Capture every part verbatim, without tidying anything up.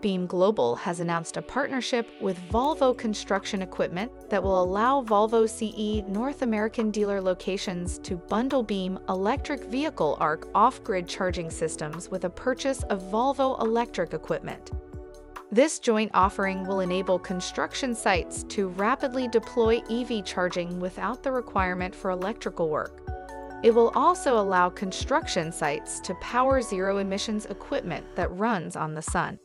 Beam Global has announced a partnership with Volvo Construction Equipment that will allow Volvo C E North American dealer locations to bundle Beam electric vehicle A R C off-grid charging systems with a purchase of Volvo electric equipment. This joint offering will enable construction sites to rapidly deploy E V charging without the requirement for electrical work. It will also allow construction sites to power zero-emissions equipment that runs on the sun.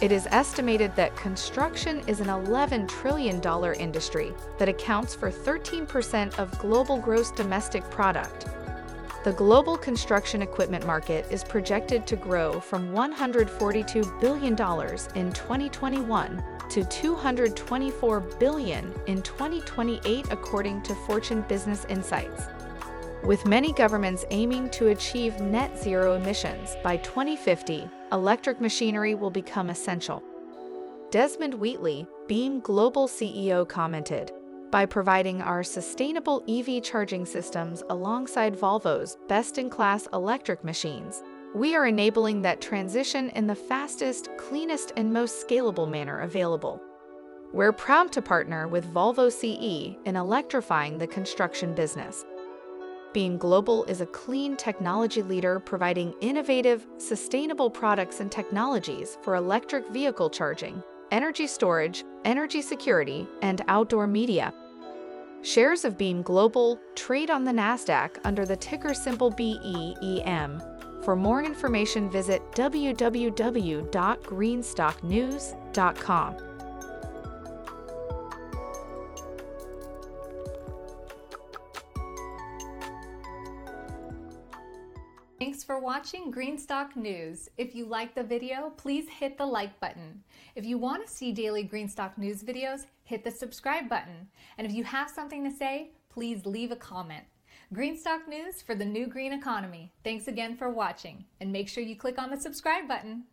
It is estimated that construction is an eleven trillion dollar industry that accounts for thirteen percent of global gross domestic product. The global construction equipment market is projected to grow from one hundred forty-two billion dollars in twenty twenty-one to two hundred twenty-four billion dollars in twenty twenty-eight, according to Fortune Business Insights. With many governments aiming to achieve net zero emissions by twenty fifty, electric machinery will become essential. Desmond Wheatley, Beam Global C E O, commented, "By providing our sustainable E V charging systems alongside Volvo's best-in-class electric machines, we are enabling that transition in the fastest, cleanest, and most scalable manner available. We're proud to partner with Volvo C E in electrifying the construction business." Beam Global is a clean technology leader providing innovative, sustainable products and technologies for electric vehicle charging, energy storage, energy security, and outdoor media. Shares of Beam Global trade on the NASDAQ under the ticker symbol B E E M. For more information, visit w w w dot greenstock news dot com. Thanks for watching GreenStock News. If you like the video, please hit the like button. If you want to see daily GreenStock News videos, hit the subscribe button. And if you have something to say, please leave a comment. GreenStock News for the new green economy. Thanks again for watching, and make sure you click on the subscribe button.